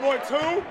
Boy, two.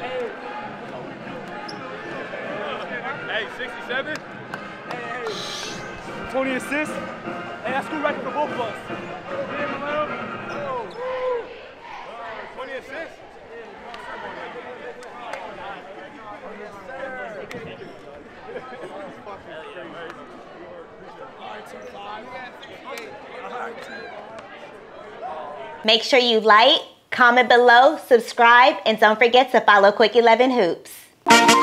Hey! 67. Hey, 20 assists. Hey, that's school record for both of us. Oh. 20 assists. Make sure you like, comment below, subscribe, and don't forget to follow qwik11hoops.